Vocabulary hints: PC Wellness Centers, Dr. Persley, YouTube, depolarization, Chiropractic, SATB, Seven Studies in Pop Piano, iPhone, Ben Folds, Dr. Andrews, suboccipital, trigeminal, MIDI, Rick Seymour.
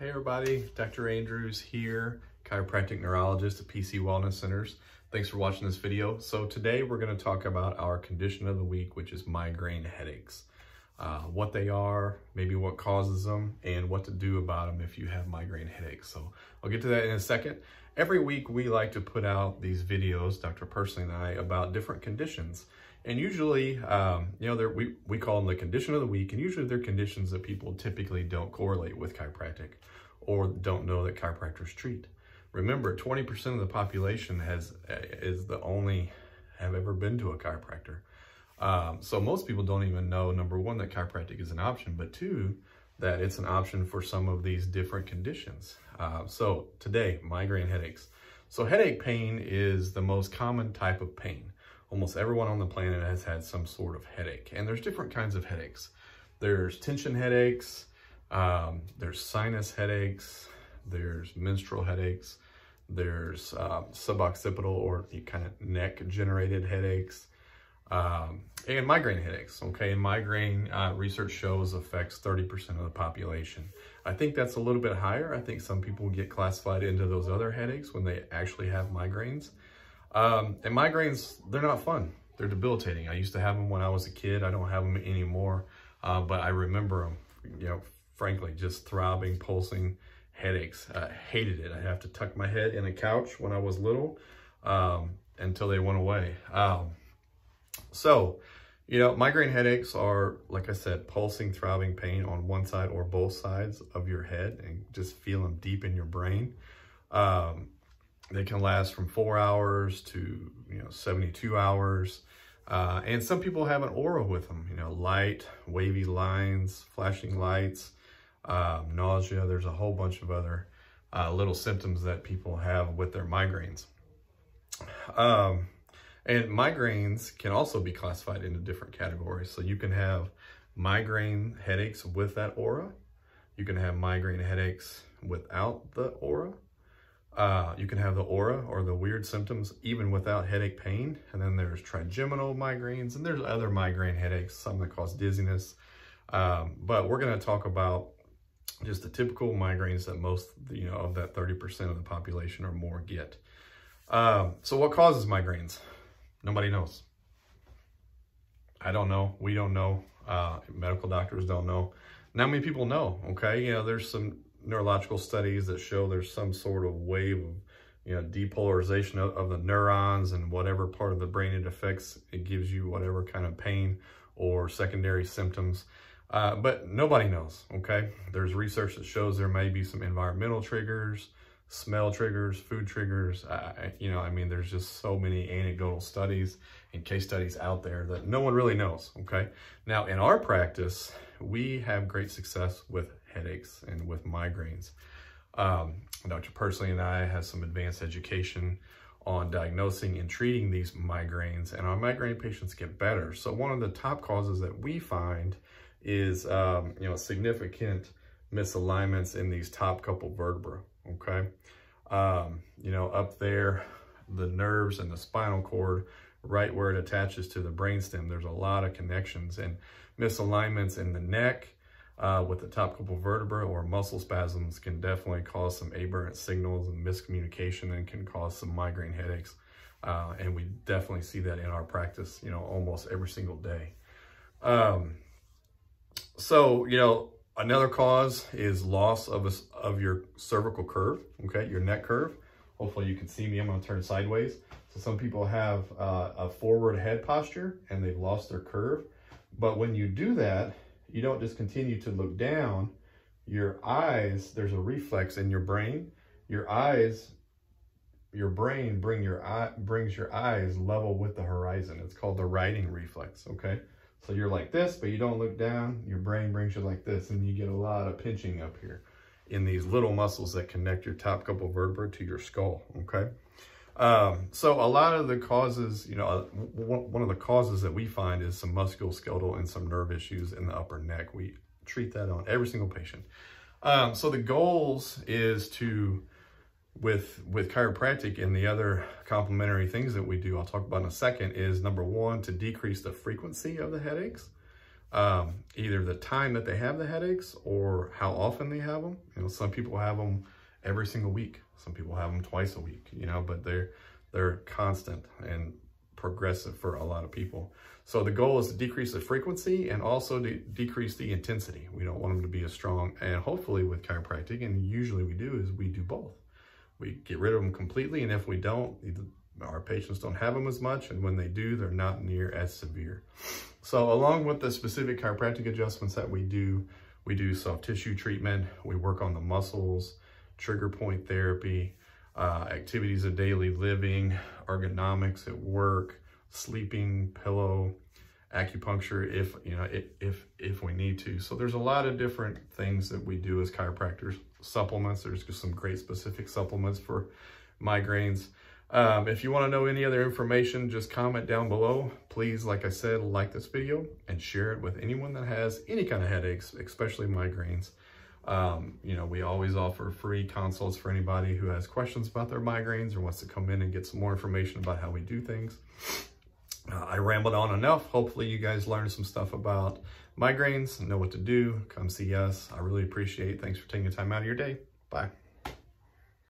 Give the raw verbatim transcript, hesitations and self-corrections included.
Hey everybody, Doctor Andrews here, chiropractic neurologist at P C Wellness Centers. Thanks for watching this video. So today we're going to talk about our condition of the week, which is migraine headaches. Uh, what they are, maybe what causes them, and what to do about them if you have migraine headaches. So I'll get to that in a second. Every week we like to put out these videos, Doctor Persley and I, about different conditions. And usually, um, you know, we, we call them the condition of the week, and usually they're conditions that people typically don't correlate with chiropractic or don't know that chiropractors treat. Remember, twenty percent of the population has is the only have ever been to a chiropractor. Um, so most people don't even know, number one, that chiropractic is an option, but two, that it's an option for some of these different conditions. Uh, so today, migraine headaches. So headache pain is the most common type of pain. Almost everyone on the planet has had some sort of headache, and there's different kinds of headaches. There's tension headaches, um, there's sinus headaches, there's menstrual headaches, there's uh, suboccipital or kind of neck-generated headaches, um, and migraine headaches, okay? And migraine, uh, research shows, affects thirty percent of the population. I think that's a little bit higher. I think some people get classified into those other headaches when they actually have migraines. Um, and migraines, they're not fun. They're debilitating. I used to have them when I was a kid. I don't have them anymore, uh, but I remember them, you know, frankly, just throbbing, pulsing headaches. I hated it. I'd have to tuck my head in a couch when I was little um, until they went away. Um, so, you know, migraine headaches are, like I said, pulsing, throbbing pain on one side or both sides of your head and just feel them deep in your brain. Um, They can last from four hours to, you know, seventy-two hours. Uh, and some people have an aura with them, you know, light, wavy lines, flashing lights, um, nausea. There's a whole bunch of other uh, little symptoms that people have with their migraines. Um, and migraines can also be classified into different categories. So you can have migraine headaches with that aura. You can have migraine headaches without the aura. Uh, you can have the aura or the weird symptoms even without headache pain. And then there's trigeminal migraines, and there's other migraine headaches, some that cause dizziness. Um, but we're going to talk about just the typical migraines that most, you know, of that thirty percent of the population or more get. Um, so what causes migraines? Nobody knows. I don't know. We don't know. Uh, medical doctors don't know. Not many people know. Okay. You know, there's some neurological studies that show there's some sort of wave of, you know, depolarization of, of the neurons, and whatever part of the brain it affects, it gives you whatever kind of pain or secondary symptoms. Uh, but nobody knows, okay? There's research that shows there may be some environmental triggers, smell triggers, food triggers. Uh, you know, I mean, there's just so many anecdotal studies and case studies out there that no one really knows, okay? Now, in our practice, we have great success with headaches and with migraines. Um, Doctor Persley and I have some advanced education on diagnosing and treating these migraines, and our migraine patients get better. So one of the top causes that we find is, um, you know, significant misalignments in these top couple vertebrae, okay? Um, you know, up there, the nerves and the spinal cord, right where it attaches to the brainstem, there's a lot of connections and misalignments in the neck, Uh, with the top couple vertebrae or muscle spasms can definitely cause some aberrant signals and miscommunication, and can cause some migraine headaches. Uh, and we definitely see that in our practice, you know, almost every single day. Um, so, you know, another cause is loss of, a, of your cervical curve, okay, your neck curve. Hopefully you can see me. I'm going to turn sideways. So some people have uh, a forward head posture and they've lost their curve. But when you do that, you don't just continue to look down. Your eyes, there's a reflex in your brain. Your eyes, your brain bring your eye, brings your eyes level with the horizon. It's called the riding reflex, okay? So you're like this, but you don't look down. Your brain brings you like this, and you get a lot of pinching up here in these little muscles that connect your top couple vertebrae to your skull, okay? Um, so a lot of the causes, you know, one of the causes that we find is some musculoskeletal and some nerve issues in the upper neck. We treat that on every single patient. Um, so the goals is to, with, with chiropractic and the other complementary things that we do, I'll talk about in a second, is number one, to decrease the frequency of the headaches. um, either the time that they have the headaches or how often they have them. You know, some people have them every single week. Some people have them twice a week, you know, but they're, they're constant and progressive for a lot of people. So the goal is to decrease the frequency and also to decrease the intensity. We don't want them to be as strong, and hopefully with chiropractic, and usually we do, is we do both. We get rid of them completely, and if we don't, our patients don't have them as much, and when they do, they're not near as severe. So along with the specific chiropractic adjustments that we do, we do soft tissue treatment, we work on the muscles, trigger point therapy, uh, activities of daily living, ergonomics at work, sleeping, pillow, acupuncture, if, you know, if, if we need to. So there's a lot of different things that we do as chiropractors. Supplements, there's just some great specific supplements for migraines. Um, if you want to know any other information, just comment down below. Please, like I said, like this video and share it with anyone that has any kind of headaches, especially migraines. Um, you know, we always offer free consults for anybody who has questions about their migraines or wants to come in and get some more information about how we do things. Uh, I rambled on enough. Hopefully you guys learned some stuff about migraines and know what to do. Come see us. I really appreciate it. Thanks for taking the time out of your day. Bye.